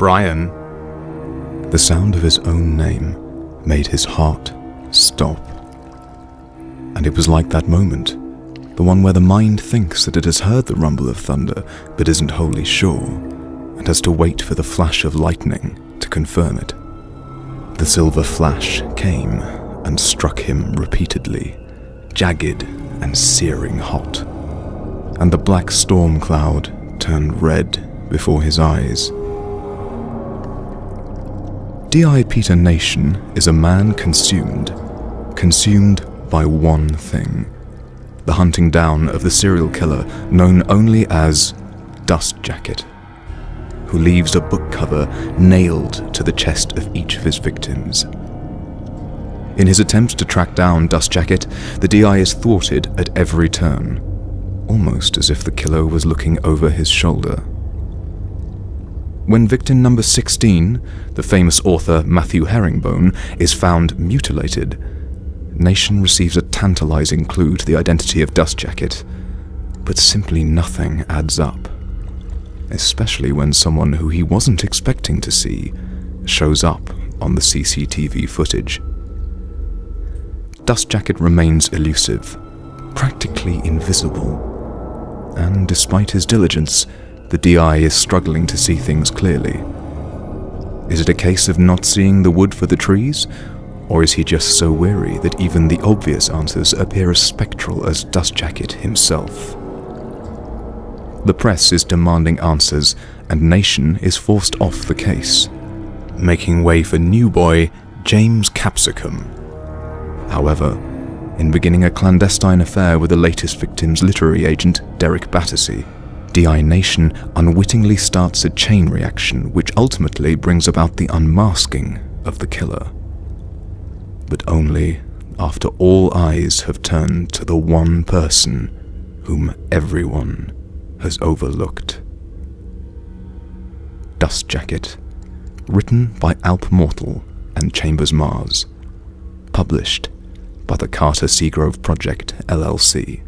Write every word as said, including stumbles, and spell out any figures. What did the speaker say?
Brian. The sound of his own name made his heart stop. And it was like that moment, the one where the mind thinks that it has heard the rumble of thunder but isn't wholly sure, and has to wait for the flash of lightning to confirm it. The silver flash came and struck him repeatedly, jagged and searing hot, and the black storm cloud turned red before his eyes. D I Peter Nation is a man consumed, consumed by one thing, the hunting down of the serial killer known only as Dust Jacket, who leaves a book cover nailed to the chest of each of his victims. In his attempts to track down Dust Jacket, the D I is thwarted at every turn, almost as if the killer was looking over his shoulder. When victim number sixteen, the famous author Matthew Herringbone, is found mutilated, Nation receives a tantalizing clue to the identity of Dust Jacket, but simply nothing adds up, especially when someone who he wasn't expecting to see shows up on the C C T V footage. Dust Jacket remains elusive, practically invisible, and despite his diligence, the D I is struggling to see things clearly. Is it a case of not seeing the wood for the trees? Or is he just so wary that even the obvious answers appear as spectral as Dust Jacket himself? The press is demanding answers, and Nation is forced off the case, making way for new boy James Capsicum. However, in beginning a clandestine affair with the latest victim's literary agent, Derek Battersea, D I Nation unwittingly starts a chain reaction which ultimately brings about the unmasking of the killer. But only after all eyes have turned to the one person whom everyone has overlooked. Dust Jacket, written by Alp Mortal and Chambers Mars, published by the Carter Seagrove Project, L L C.